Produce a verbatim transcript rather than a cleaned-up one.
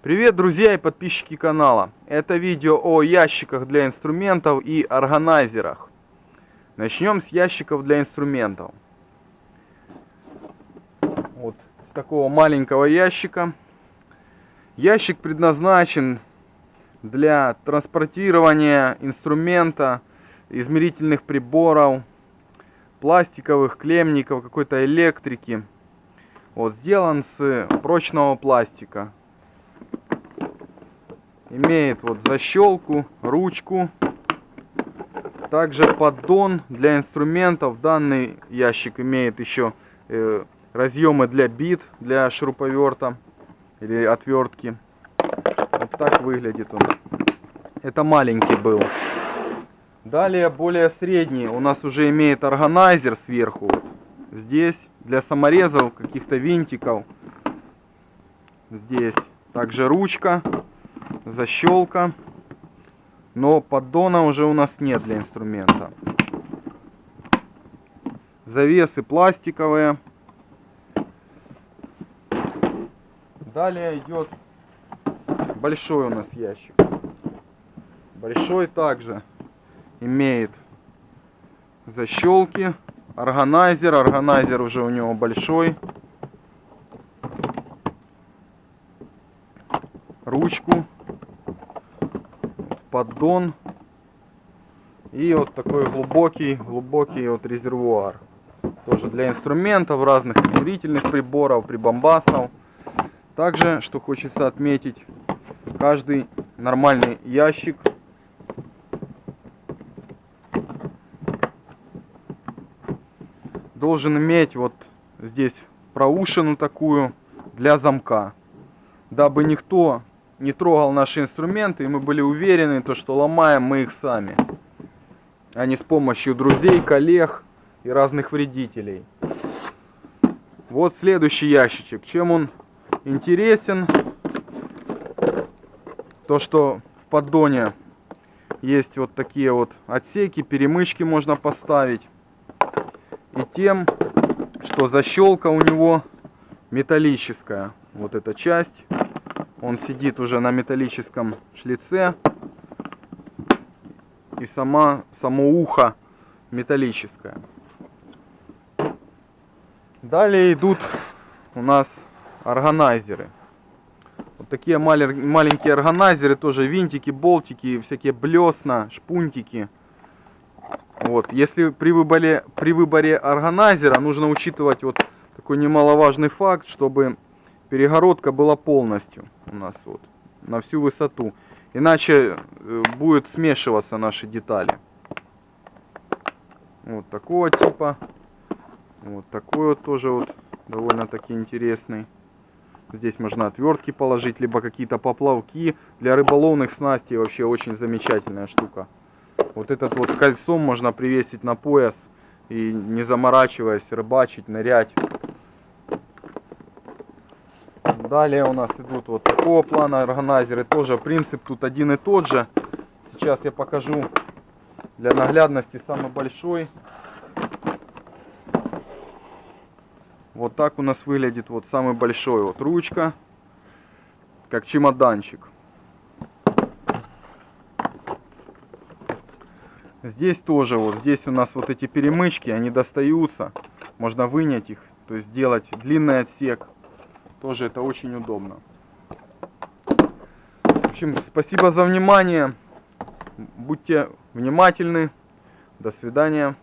Привет, друзья и подписчики канала! Это видео о ящиках для инструментов и органайзерах. Начнем с ящиков для инструментов. Вот с такого маленького ящика. Ящик предназначен для транспортирования инструмента, измерительных приборов, пластиковых, клеммников, какой-то электрики. Вот, сделан с прочного пластика. Имеет вот защелку, ручку. Также поддон для инструментов. Данный ящик имеет еще э, разъемы для бит, для шуруповерта или отвертки. Вот так выглядит он. Это маленький был. Далее более средний. У нас уже имеет органайзер сверху. Здесь для саморезов, каких-то винтиков. Здесь также ручка. Защелка, но поддона уже у нас нет для инструмента. Завесы пластиковые. Далее идет большой у нас ящик. Большой также имеет защелки, органайзер. Органайзер уже у него большой. Ручку. Поддон и вот такой глубокий глубокий вот резервуар, тоже для инструментов, разных измерительных приборов, прибамбасов. Также, что хочется отметить, каждый нормальный ящик должен иметь вот здесь проушину такую для замка, дабы никто не трогал наши инструменты, и мы были уверены, то, что ломаем мы их сами, а не с помощью друзей, коллег и разных вредителей. Вот следующий ящичек. Чем он интересен? То, что в поддоне есть вот такие вот отсеки, перемычки можно поставить. И тем, что защелка у него металлическая. Вот эта часть. Он сидит уже на металлическом шлице. И сама, само ухо металлическое. Далее идут у нас органайзеры. Вот такие маленькие органайзеры. Тоже винтики, болтики, всякие блесна, шпунтики. Вот. Если при выборе, при выборе органайзера нужно учитывать вот такой немаловажный факт, чтобы перегородка была полностью у нас вот на всю высоту, иначе будут смешиваться наши детали. Вот такого типа. Вот такой вот тоже вот довольно-таки интересный. Здесь можно отвертки положить, либо какие-то поплавки. Для рыболовных снастей вообще очень замечательная штука. Вот этот вот с кольцом можно привесить на пояс и, не заморачиваясь, рыбачить, нырять. Далее у нас идут вот такого плана органайзеры. Тоже принцип тут один и тот же. Сейчас я покажу для наглядности самый большой. Вот так у нас выглядит вот самый большой. Вот ручка, как чемоданчик. Здесь тоже вот, здесь у нас вот эти перемычки, они достаются. Можно вынять их, то есть сделать длинный отсек. Тоже это очень удобно. В общем, спасибо за внимание. Будьте внимательны. До свидания.